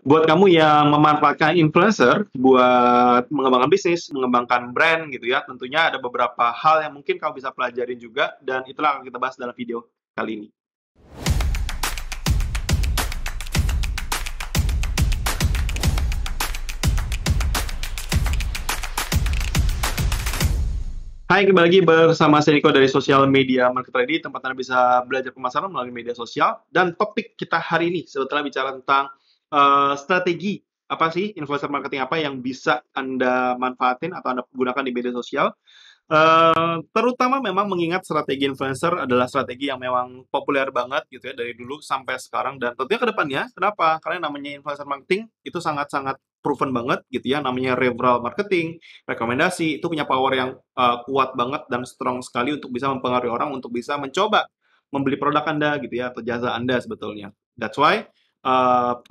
buat kamu yang memanfaatkan influencer buat mengembangkan bisnis, mengembangkan brand gitu ya, tentunya ada beberapa hal yang mungkin kamu bisa pelajarin juga, dan itulah akan kita bahas dalam video kali ini. Hai, kembali lagi bersama saya Niko dari Social Media Marketer.id, tempat Anda bisa belajar pemasaran melalui media sosial. Dan topik kita hari ini sebetulnya bicara tentang strategi apa sih, influencer marketing apa yang bisa Anda manfaatin atau Anda gunakan di media sosial. Terutama memang mengingat strategi influencer adalah strategi yang memang populer banget gitu ya dari dulu sampai sekarang, dan tentunya ke depannya kenapa? Karena namanya influencer marketing itu sangat-sangat proven banget gitu ya, namanya referral marketing, rekomendasi itu punya power yang kuat banget dan strong sekali untuk bisa mempengaruhi orang untuk bisa mencoba membeli produk Anda gitu ya, atau jasa Anda sebetulnya. That's why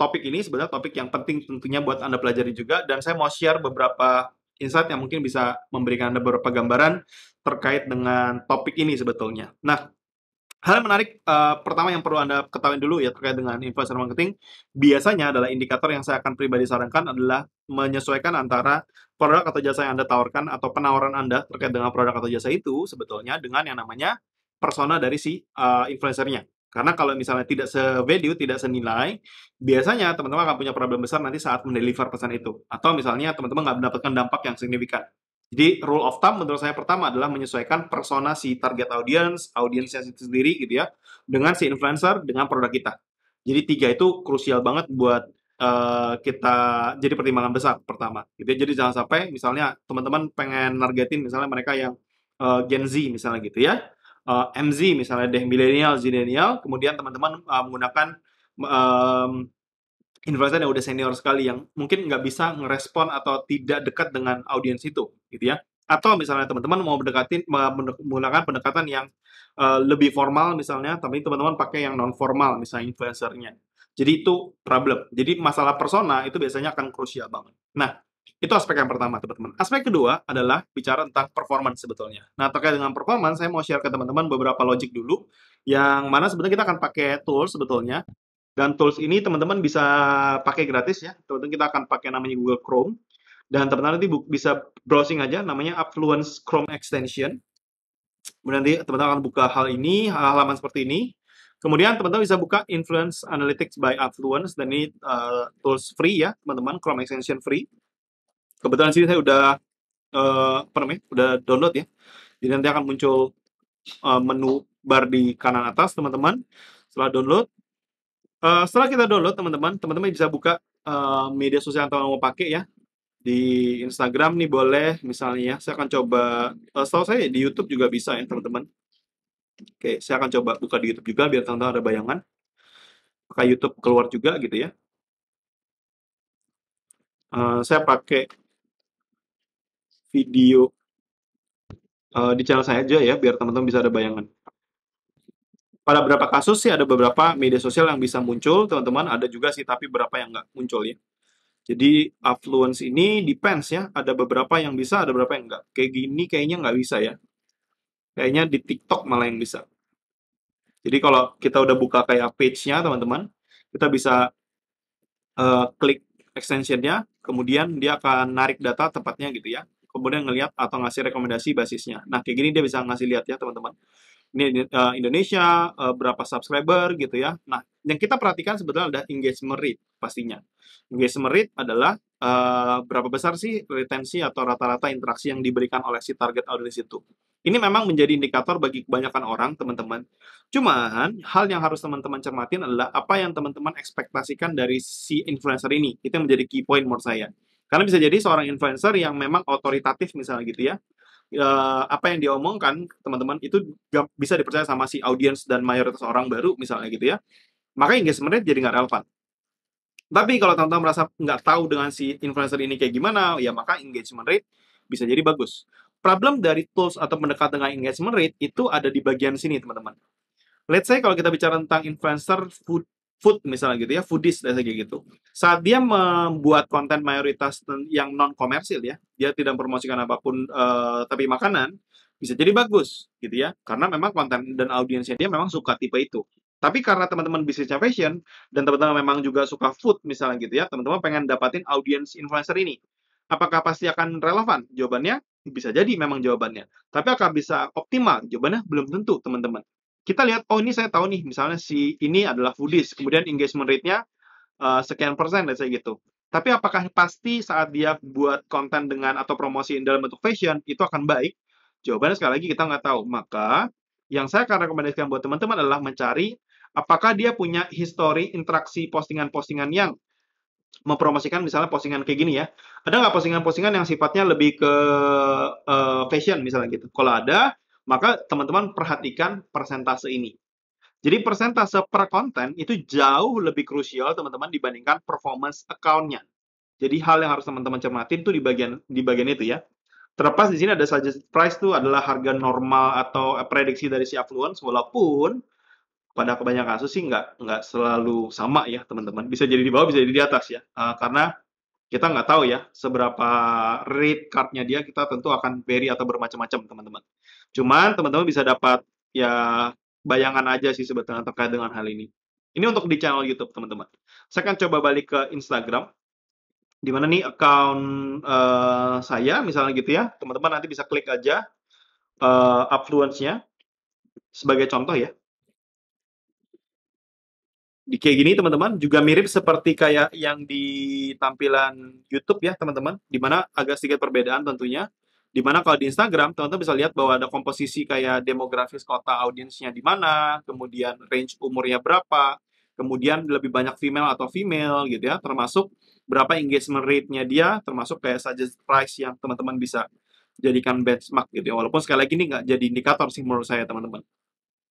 topik ini sebenarnya topik yang penting tentunya buat Anda pelajari juga, dan saya mau share beberapa insight yang mungkin bisa memberikan Anda beberapa gambaran terkait dengan topik ini sebetulnya. Nah, hal yang menarik pertama yang perlu Anda ketahui dulu ya terkait dengan influencer marketing, biasanya adalah indikator yang saya akan pribadi sarankan adalah menyesuaikan antara produk atau jasa yang Anda tawarkan atau penawaran Anda terkait dengan produk atau jasa itu sebetulnya dengan yang namanya persona dari si influencernya. Karena kalau misalnya tidak se-value, tidak senilai, biasanya teman-teman akan punya problem besar nanti saat mendeliver pesan itu. Atau misalnya teman-teman nggak mendapatkan dampak yang signifikan. Jadi rule of thumb menurut saya pertama adalah menyesuaikan persona si target audience, audiensnya sendiri gitu ya, dengan si influencer, dengan produk kita. Jadi tiga itu krusial banget buat kita jadi pertimbangan besar pertama. Gitu ya. Jadi jangan sampai misalnya teman-teman pengen nargetin misalnya mereka yang Gen Z misalnya gitu ya. MZ misalnya deh, milenial, zilenial, kemudian teman-teman menggunakan influencer yang udah senior sekali yang mungkin nggak bisa ngerespon atau tidak dekat dengan audiens itu, gitu ya. Atau misalnya teman-teman mau menggunakan pendekatan yang lebih formal misalnya, tapi teman-teman pakai yang non-formal misalnya influencernya. Jadi itu problem. Jadi masalah persona itu biasanya akan krusial banget. Nah, itu aspek yang pertama, teman-teman. Aspek kedua adalah bicara tentang performance sebetulnya. Nah, terkait dengan performance, saya mau share ke teman-teman beberapa logic dulu, yang mana sebenarnya kita akan pakai tools sebetulnya. Dan tools ini teman-teman bisa pakai gratis ya. Teman-teman kita akan pakai namanya Google Chrome. Dan teman-teman nanti bisa browsing aja, namanya Affluence Chrome Extension. Kemudian nanti teman-teman akan buka hal ini, halaman seperti ini. Kemudian teman-teman bisa buka Influence Analytics by Affluence. Dan ini tools free ya, teman-teman. Chrome Extension free. Kebetulan sini saya udah udah download ya. Jadi nanti akan muncul menu bar di kanan atas, teman-teman. Setelah download, setelah kita download, teman-teman bisa buka media sosial yang teman-teman mau pakai ya. Di Instagram nih boleh misalnya ya. Saya akan coba, setahu saya di YouTube juga bisa ya, teman-teman. Oke, saya akan coba buka di YouTube juga biar teman-teman ada bayangan. Pakai YouTube keluar juga gitu ya. Saya pakai video di channel saya aja ya, biar teman-teman bisa ada bayangan. Pada beberapa kasus sih ada beberapa media sosial yang bisa muncul, teman-teman, ada juga sih, tapi berapa yang nggak muncul ya. Jadi, Affluence ini depends ya, ada beberapa yang bisa, ada beberapa yang nggak. Kayak gini kayaknya nggak bisa ya. Kayaknya di TikTok malah yang bisa. Jadi, kalau kita udah buka kayak page-nya, teman-teman, kita bisa klik extensionnya, kemudian dia akan narik data tempatnya gitu ya, kemudian ngelihat atau ngasih rekomendasi basisnya. Nah, kayak gini dia bisa ngasih lihat ya, teman-teman. Ini Indonesia, berapa subscriber gitu ya. Nah, yang kita perhatikan sebetulnya ada engagement rate pastinya. Engagement rate adalah berapa besar sih retensi atau rata-rata interaksi yang diberikan oleh si target audience itu. Ini memang menjadi indikator bagi kebanyakan orang, teman-teman. Cuman, hal yang harus teman-teman cermatin adalah apa yang teman-teman ekspektasikan dari si influencer ini. Itu yang menjadi key point menurut saya. Karena bisa jadi seorang influencer yang memang otoritatif misalnya gitu ya, apa yang diomongkan teman-teman itu bisa dipercaya sama si audiens dan mayoritas orang baru misalnya gitu ya, maka engagement rate jadi nggak relevan. Tapi kalau teman-teman merasa nggak tahu dengan si influencer ini kayak gimana ya, maka engagement rate bisa jadi bagus. Problem dari tools atau pendekatan dengan engagement rate itu ada di bagian sini, teman-teman. Let's say kalau kita bicara tentang influencer food misalnya gitu ya, foodies dan kayak gitu. Saat dia membuat konten mayoritas yang non komersil ya, dia tidak mempromosikan apapun tapi makanan, bisa jadi bagus gitu ya. Karena memang konten dan audiensnya dia memang suka tipe itu. Tapi karena teman-teman bisnisnya fashion, dan teman-teman memang juga suka food misalnya gitu ya, teman-teman pengen dapatin audiens influencer ini. Apakah pasti akan relevan? Jawabannya, bisa jadi memang jawabannya. Tapi apakah bisa optimal? Jawabannya belum tentu, teman-teman. Kita lihat, oh ini saya tahu nih, misalnya si ini adalah foodies, kemudian engagement rate-nya sekian persen, dan saya gitu. Tapi apakah pasti saat dia buat konten dengan atau promosi dalam bentuk fashion, itu akan baik? Jawabannya sekali lagi kita nggak tahu. Maka, yang saya akan rekomendasikan buat teman-teman adalah mencari apakah dia punya histori interaksi postingan-postingan yang mempromosikan misalnya postingan kayak gini ya. Ada nggak postingan-postingan yang sifatnya lebih ke fashion misalnya gitu. Kalau ada, maka teman-teman perhatikan persentase ini. Jadi persentase per konten itu jauh lebih krusial teman-teman dibandingkan performance account-nya. Jadi hal yang harus teman-teman cermatin itu di bagian itu ya. Terlepas di sini ada suggested price itu adalah harga normal atau prediksi dari si affluence, walaupun pada kebanyakan kasus sih nggak selalu sama ya teman-teman. Bisa jadi di bawah, bisa jadi di atas ya. Karena kita nggak tahu ya seberapa rate card-nya dia, kita tentu akan vary atau bermacam-macam teman-teman. Cuman teman-teman bisa dapat ya bayangan aja sih sebetulnya terkait dengan hal ini. Ini untuk di channel YouTube teman-teman. Saya akan coba balik ke Instagram. Di mana nih account saya misalnya gitu ya. Teman-teman nanti bisa klik aja affluence-nya sebagai contoh ya. Kayak gini teman-teman, juga mirip seperti kayak yang di tampilan YouTube ya teman-teman, dimana agak sedikit perbedaan tentunya, dimana kalau di Instagram teman-teman bisa lihat bahwa ada komposisi kayak demografis kota audiensnya di mana, kemudian range umurnya berapa, kemudian lebih banyak female atau female gitu ya, termasuk berapa engagement rate-nya dia, termasuk kayak suggested price yang teman-teman bisa jadikan benchmark gitu ya, walaupun sekali lagi ini nggak jadi indikator sih menurut saya teman-teman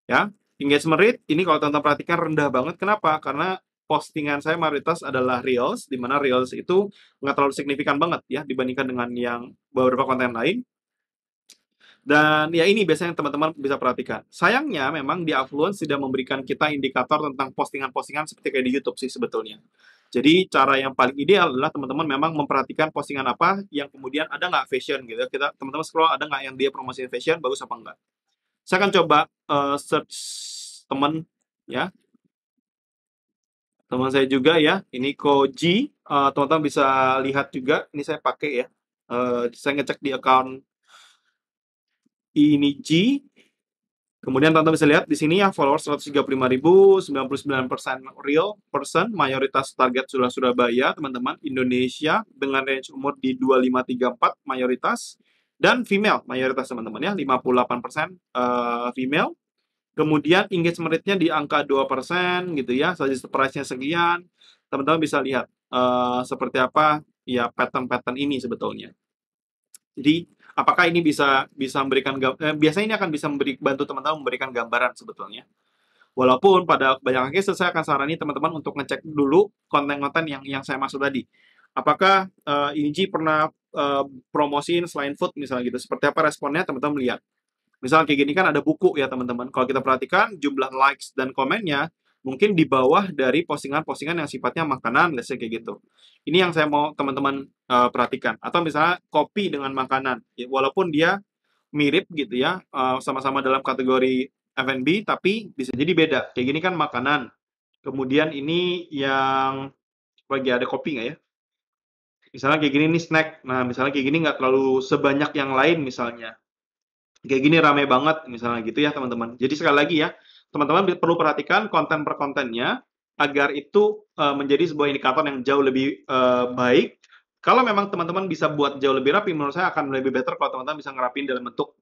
ya. Engagement rate, ini kalau teman-teman perhatikan rendah banget. Kenapa? Karena postingan saya mayoritas adalah Reels, di mana Reels itu nggak terlalu signifikan banget ya, dibandingkan dengan yang beberapa konten lain. Dan ya ini biasanya teman-teman bisa perhatikan. Sayangnya memang di Affluence tidak memberikan kita indikator tentang postingan-postingan seperti kayak di YouTube sih sebetulnya. Jadi cara yang paling ideal adalah teman-teman memang memperhatikan postingan apa yang kemudian ada nggak fashion gitu. Kita teman-teman scroll ada nggak yang dia promosiin fashion, bagus apa enggak. Saya akan coba search teman ya, teman saya juga ya, ini Koji. Teman-teman bisa lihat juga, ini saya pakai ya, saya ngecek di account ini G. Kemudian teman-teman bisa lihat di sini ya, followers 135.000, 99% real person, mayoritas target Surabaya, teman-teman, Indonesia dengan range umur di 25-34 mayoritas. Dan female, mayoritas teman-teman ya, 58% female. Kemudian engagement rate-nya di angka 2% gitu ya, suggested price-nya sekian. Teman-teman bisa lihat seperti apa ya pattern-pattern ini sebetulnya. Jadi, apakah ini bisa memberikan, biasanya ini akan bisa bantu teman-teman memberikan gambaran sebetulnya. Walaupun pada kebanyakan cases saya akan sarani teman-teman untuk ngecek dulu konten-konten yang saya maksud tadi. Apakah ING pernah promosiin selain food misalnya gitu, seperti apa responnya teman-teman lihat. Misalnya kayak gini kan ada buku ya teman-teman, kalau kita perhatikan jumlah likes dan komennya mungkin di bawah dari postingan-postingan yang sifatnya makanan, let's say kayak gitu. Ini yang saya mau teman-teman perhatikan, atau misalnya kopi dengan makanan, ya, walaupun dia mirip gitu ya, sama-sama dalam kategori F&B, tapi bisa jadi beda, kayak gini kan makanan, kemudian ini yang lagi ada kopi nggak ya? Misalnya kayak gini nih snack, nah misalnya kayak gini nggak terlalu sebanyak yang lain misalnya. Kayak gini rame banget misalnya gitu ya teman-teman. Jadi sekali lagi ya, teman-teman perlu perhatikan konten per kontennya agar itu menjadi sebuah indikator yang jauh lebih baik. Kalau memang teman-teman bisa buat jauh lebih rapi, menurut saya akan lebih better kalau teman-teman bisa ngerapin dalam bentuk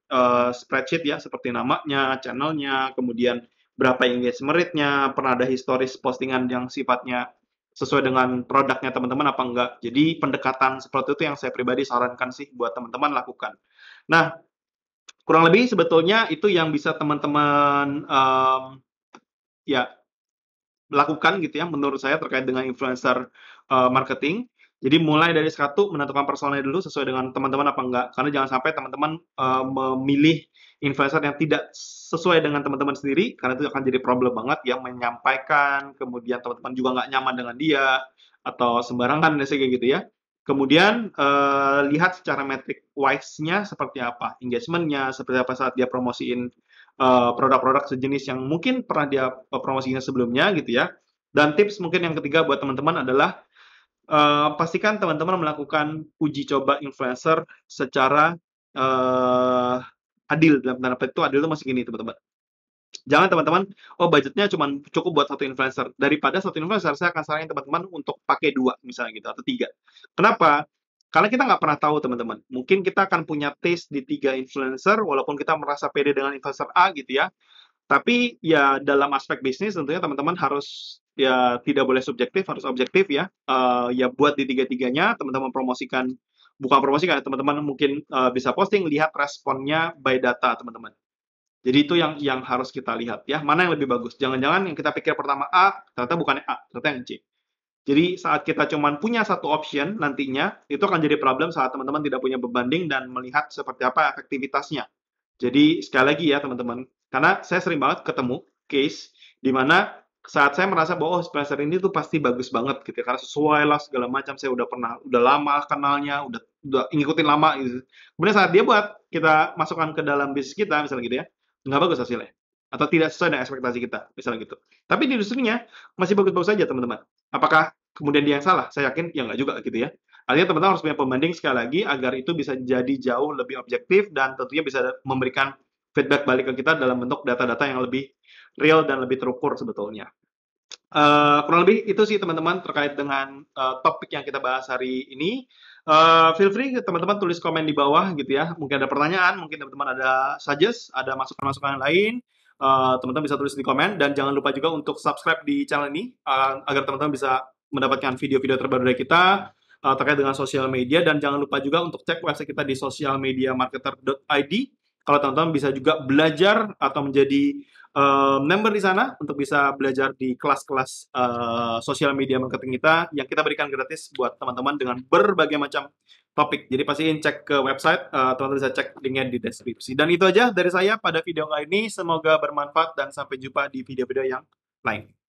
spreadsheet ya, seperti namanya, channelnya, kemudian berapa engagement rate-nya, pernah ada historis postingan yang sifatnya sesuai dengan produknya teman-teman apa enggak. Jadi pendekatan seperti itu yang saya pribadi sarankan sih buat teman-teman lakukan. Nah, kurang lebih sebetulnya itu yang bisa teman-teman ya lakukan gitu ya menurut saya terkait dengan influencer marketing. Jadi mulai dari satu, menentukan personanya dulu sesuai dengan teman-teman apa enggak. Karena jangan sampai teman-teman memilih influencer yang tidak sesuai dengan teman-teman sendiri, karena itu akan jadi problem banget yang menyampaikan, kemudian teman-teman juga nggak nyaman dengan dia, atau sembarangan, dan kayak gitu ya. Kemudian, lihat secara metric wise-nya seperti apa, engagement-nya, seperti apa saat dia promosiin produk-produk sejenis yang mungkin pernah dia promosinya sebelumnya gitu ya. Dan tips mungkin yang ketiga buat teman-teman adalah pastikan teman-teman melakukan uji coba influencer secara adil. Dalam tanda petik itu adil itu masih gini teman-teman. Jangan teman-teman, oh budgetnya cukup buat satu influencer. Daripada satu influencer, saya akan saranin teman-teman untuk pakai dua misalnya gitu, atau tiga. Kenapa? Karena kita nggak pernah tahu teman-teman. Mungkin kita akan punya taste di tiga influencer, walaupun kita merasa pede dengan influencer A gitu ya. Tapi ya dalam aspek bisnis tentunya teman-teman harus, ya tidak boleh subjektif, harus objektif ya. Ya buat di tiga-tiganya, teman-teman promosikan, bukan promosikan, teman-teman mungkin bisa posting, lihat responnya by data teman-teman. Jadi itu yang harus kita lihat ya, mana yang lebih bagus. Jangan-jangan yang kita pikir pertama A, ternyata bukan A, ternyata yang C. Jadi saat kita cuman punya satu option nantinya, itu akan jadi problem saat teman-teman tidak punya pembanding dan melihat seperti apa efektivitasnya. Jadi sekali lagi ya teman-teman, karena saya sering banget ketemu case di mana saat saya merasa bahwa oh, influencer ini tuh pasti bagus banget gitu, karena sesuai lah segala macam, saya udah lama kenalnya, udah ngikutin lama gitu. Kemudian saat dia buat, kita masukkan ke dalam bisnis kita misalnya gitu ya, nggak bagus hasilnya, atau tidak sesuai dengan ekspektasi kita misalnya gitu. Tapi di industrinya masih bagus-bagus saja teman-teman. Apakah kemudian dia yang salah? Saya yakin ya nggak juga gitu ya. Artinya teman-teman harus punya pembanding sekali lagi agar itu bisa jadi jauh lebih objektif dan tentunya bisa memberikan feedback balik ke kita dalam bentuk data-data yang lebih real dan lebih terukur sebetulnya. Kurang lebih itu sih teman-teman terkait dengan topik yang kita bahas hari ini. Feel free teman-teman tulis komen di bawah gitu ya. Mungkin ada pertanyaan, mungkin teman-teman ada suggest, ada masukan-masukan lain. Teman-teman bisa tulis di komen dan jangan lupa juga untuk subscribe di channel ini agar teman-teman bisa mendapatkan video-video terbaru dari kita terkait dengan sosial media, dan jangan lupa juga untuk cek website kita di socialmediamarketer.id. Kalau teman-teman bisa juga belajar atau menjadi member di sana untuk bisa belajar di kelas-kelas sosial media marketing kita yang kita berikan gratis buat teman-teman dengan berbagai macam topik. Jadi pastiin cek ke website, teman-teman bisa cek linknya di deskripsi. Dan itu aja dari saya pada video kali ini, semoga bermanfaat dan sampai jumpa di video-video yang lain.